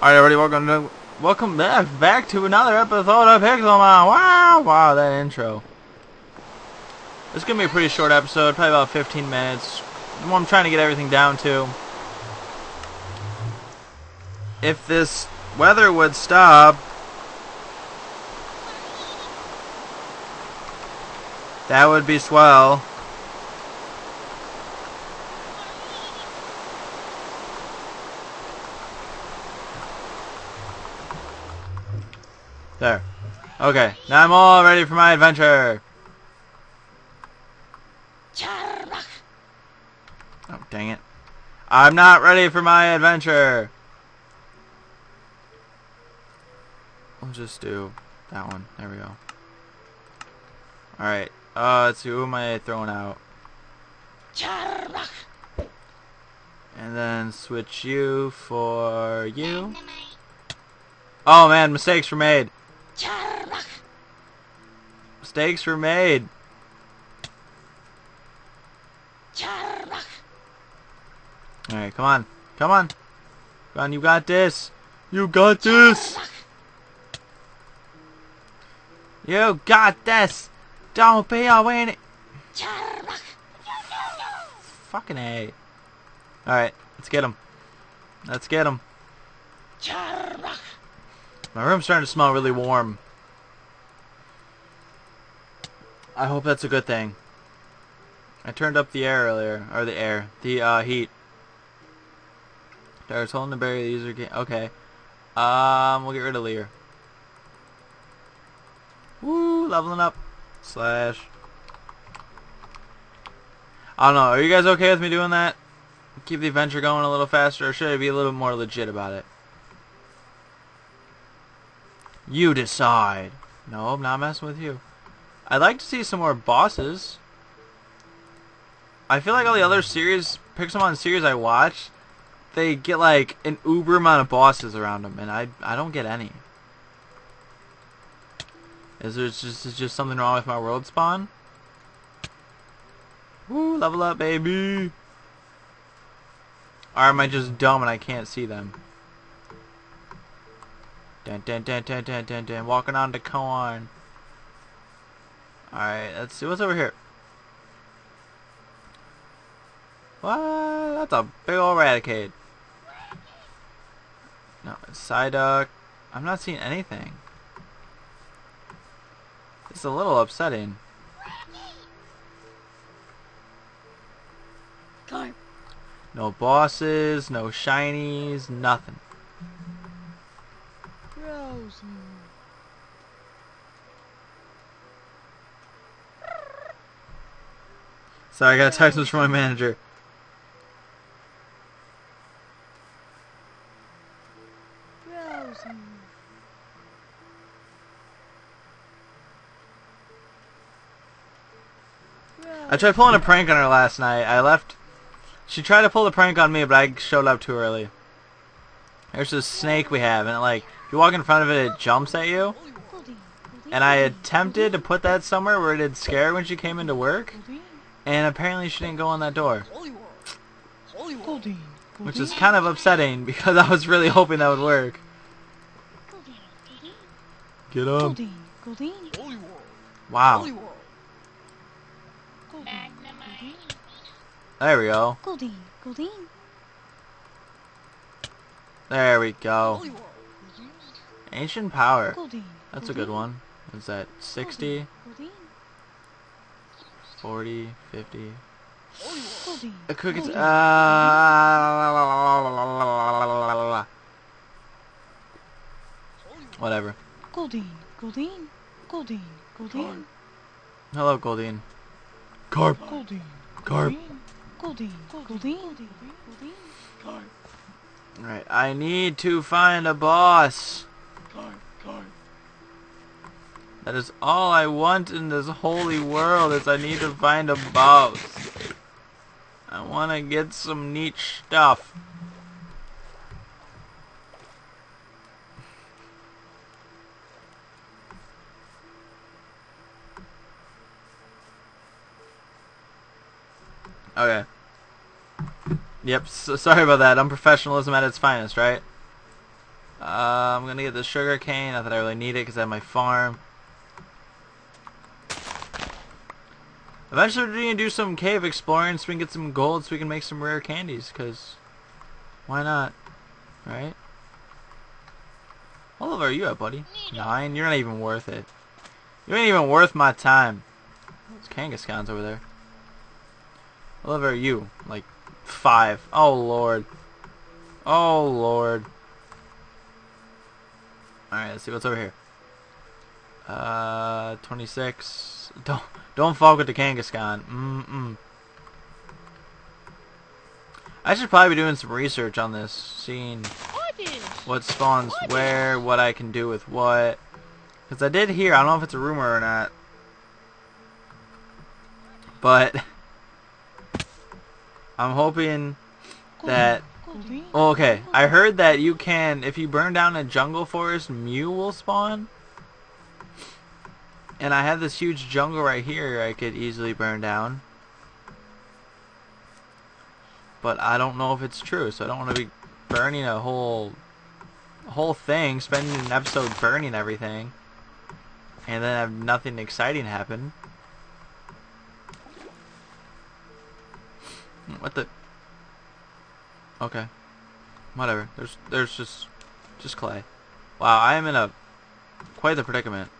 Alright, everybody, welcome back to another episode of Pixelmon. Wow, that intro. It's gonna be a pretty short episode, probably about 15 minutes. I'm trying to get everything down to. If this weather would stop, that would be swell. There. Okay, now I'm all ready for my adventure. Oh, dang it. I'm not ready for my adventure. We'll just do that one. There we go. Alright, let's see, who am I throwing out? And then switch you for you. Oh man, mistakes were made. Mistakes were made. Alright, come on. Come on. Come on, you got this. You got this. You got this. Don't be a weenie. Fucking A. Alright, let's get him. Let's get him. My room's starting to smell really warm. I hope that's a good thing. I turned up the air earlier, or the heat. There's holding the barrier. The user game. Okay. We'll get rid of Lear. Woo! Leveling up. Slash. I don't know. Are you guys okay with me doing that? Keep the adventure going a little faster, or should I be a little more legit about it? You decide. No, I'm not messing with you. I'd like to see some more bosses. I feel like all the other series, Pixelmon series I watched, they get like an uber amount of bosses around them, and I don't get any. Is there just something wrong with my world spawn? Woo, level up, baby! Or am I just dumb and I can't see them? Dun, dun, dun, dun, dun, dun, dun. Walking on to corn. Alright, let's see what's over here. What? That's a big ol' Raticade. No, it's Psyduck. I'm not seeing anything. It's a little upsetting. No bosses, no shinies, nothing. Sorry, I got a text message from my manager. I tried pulling a prank on her last night. I left. She tried to pull the prank on me, but I showed up too early. There's this snake we have, and it, like, if you walk in front of it, it jumps at you. And I attempted to put that somewhere where it'd scare her when she came into work. And apparently she didn't go on that door. Which is kind of upsetting, because I was really hoping that would work. Get up. Wow. There we go. There we go. Ancient power. That's a good one. Is that 60? 40, 50. A cricket's whatever. Goldeen. Hello, Goldeen. Carp. Carp. Goldeen. Alright, I need to find a boss. That is all I want in this holy world, is I need to find a boss. I want to get some neat stuff. Okay. Yep, so sorry about that. Unprofessionalism at its finest, right? I'm gonna get the sugar cane, not that I really need it because I have my farm. Eventually we're gonna do some cave exploring so we can get some gold so we can make some rare candies, because why not, right? How old are you at, buddy? 9? You're not even worth it. You ain't even worth my time. Those Kangaskhan's over there. How old are you? Like 5. Oh lord. Oh lord. Alright, let's see what's over here. 26. Don't fuck with the Kangaskhan. I should probably be doing some research on this, seeing what spawns where, what I can do with what. Because I did hear, I don't know if it's a rumor or not, but I'm hoping that... Oh, okay, I heard that you can, if you burn down a jungle forest, Mew will spawn. And I have this huge jungle right here I could easily burn down. But I don't know if it's true, so I don't want to be burning a whole thing, spending an episode burning everything, and then have nothing exciting happen. What the... Okay. Whatever. There's just clay. Wow, I am in a... quite the predicament.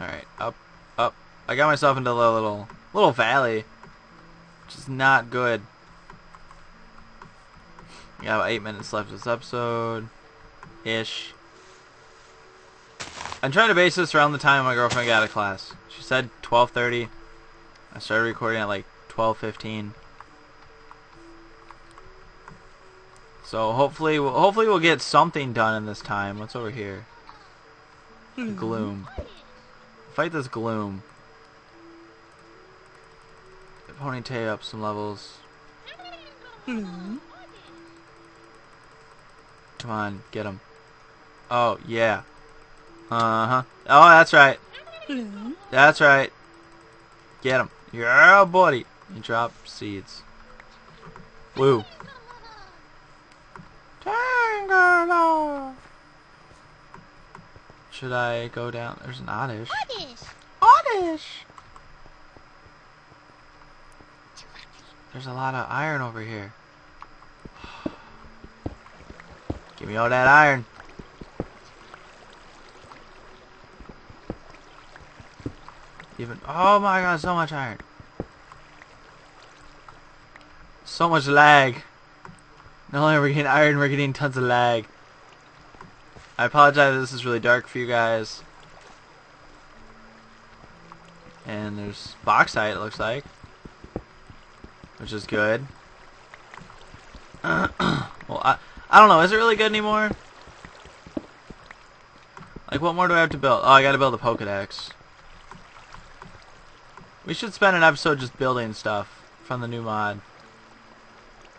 Alright, up. I got myself into a little valley. Which is not good. We have 8 minutes left of this episode. Ish. I'm trying to base this around the time my girlfriend got out of class. She said 12:30. I started recording at like 12:15. So hopefully we'll get something done in this time. What's over here? Gloom. Fight this gloom. Ponytail up some levels. Come on, get him. Oh yeah. Oh, that's right. That's right. Get him. Yeah, buddy. You drop seeds. Woo. Tangela. Should I go down? There's an Oddish. Oddish. There's a lot of iron over here. Give me all that iron. Even, oh my god, so much iron. So much lag. Not only are we getting iron, we're getting tons of lag. I apologize, this is really dark for you guys. And there's bauxite, it looks like. Which is good. Well, I don't know, is it really good anymore? Like, what more do I have to build? Oh, I gotta build a Pokedex. We should spend an episode just building stuff from the new mod.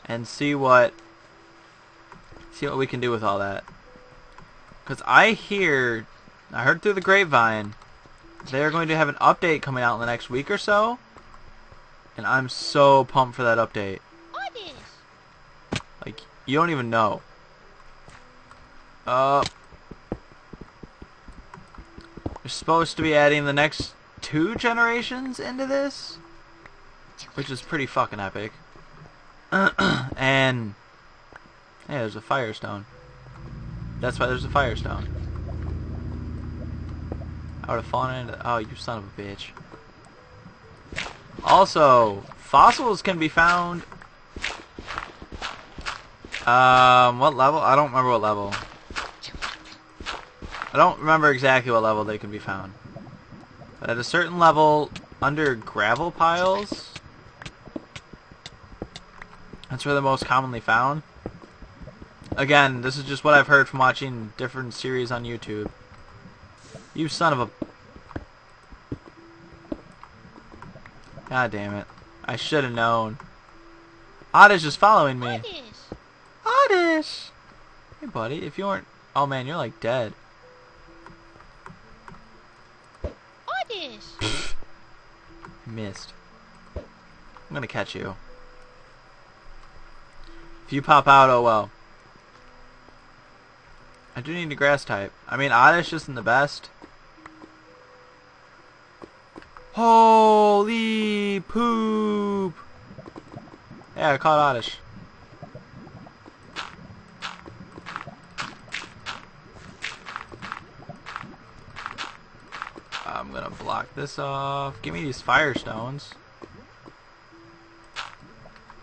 And see what we can do with all that. Because I heard through the grapevine, they're going to have an update coming out in the next week or so. And I'm so pumped for that update. Like, you don't even know. We're supposed to be adding the next 2 generations into this, which is pretty fucking epic. And hey, there's a firestone. That's why there's a firestone. I would have fallen into... Oh, you son of a bitch. Also, fossils can be found... what level? I don't remember what level. I don't remember exactly what level they can be found. But at a certain level, under gravel piles... That's where they're most commonly found. Again, this is just what I've heard from watching different series on YouTube. You son of a... God damn it. I should have known. Oddish is following me. Oddish! Hey buddy, if you weren't... Oh man, you're like dead. Oddish! Missed. I'm gonna catch you. If you pop out, oh well. I do need a grass type. I mean, Oddish isn't the best. Holy poop! Yeah, I caught Oddish. I'm gonna block this off. Give me these fire stones.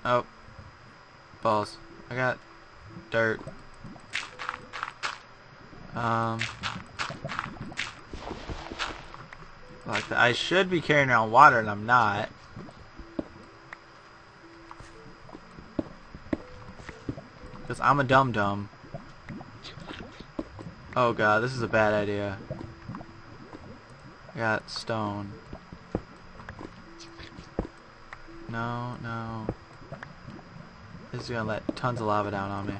Oh. Balls. I got dirt. Like that. I should be carrying around water and I'm not. Because I'm a dum-dum. Oh god, this is a bad idea. I got stone. No, no. This is gonna let tons of lava down on me.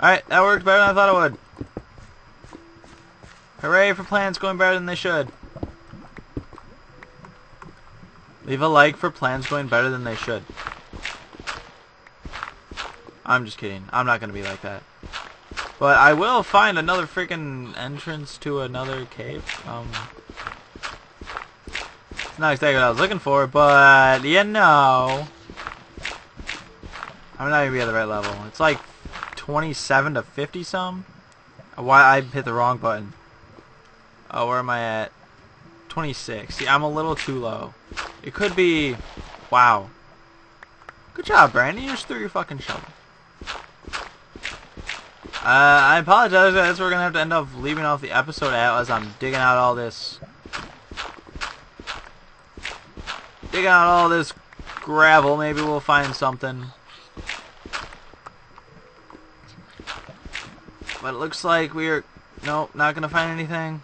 Alright, that worked better than I thought it would. Hooray for plans going better than they should. Leave a like for plans going better than they should. I'm just kidding. I'm not going to be like that. But I will find another freaking entrance to another cave. It's not exactly what I was looking for, but you know. I'm not going to be at the right level. It's like 27 to 50 some. Why I hit the wrong button. Oh, where am I at? 26. See, I'm a little too low. It could be... Wow. Good job, Brandon. You just threw your fucking shovel. I apologize, guys. We're going to have to end up leaving off the episode out as I'm digging out all this... Digging out all this gravel. Maybe we'll find something. But it looks like we're... Nope, not going to find anything.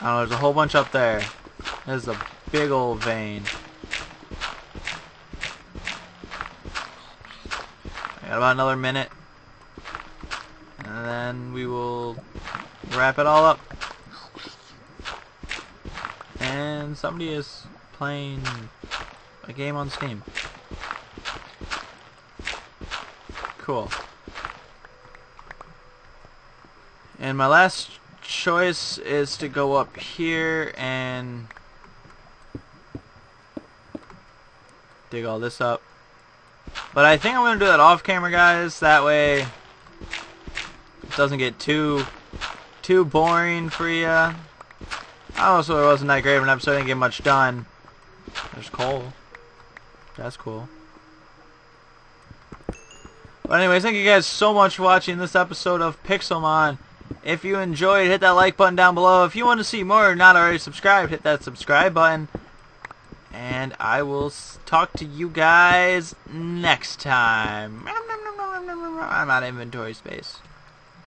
I don't know, there's a whole bunch up there. There's a big old vein. I got about another minute. And then we will wrap it all up. And somebody is playing a game on Steam. Cool. And my last choice is to go up here and dig all this up, but I think I'm gonna do that off camera, guys, that way it doesn't get too boring for you. I also wasn't that great of an episode, I didn't get much done. There's coal, that's cool. But anyways, thank you guys so much for watching this episode of Pixelmon. If you enjoyed, hit that like button down below. If you want to see more or not already subscribed, hit that subscribe button. And I will talk to you guys next time. I'm out of inventory space.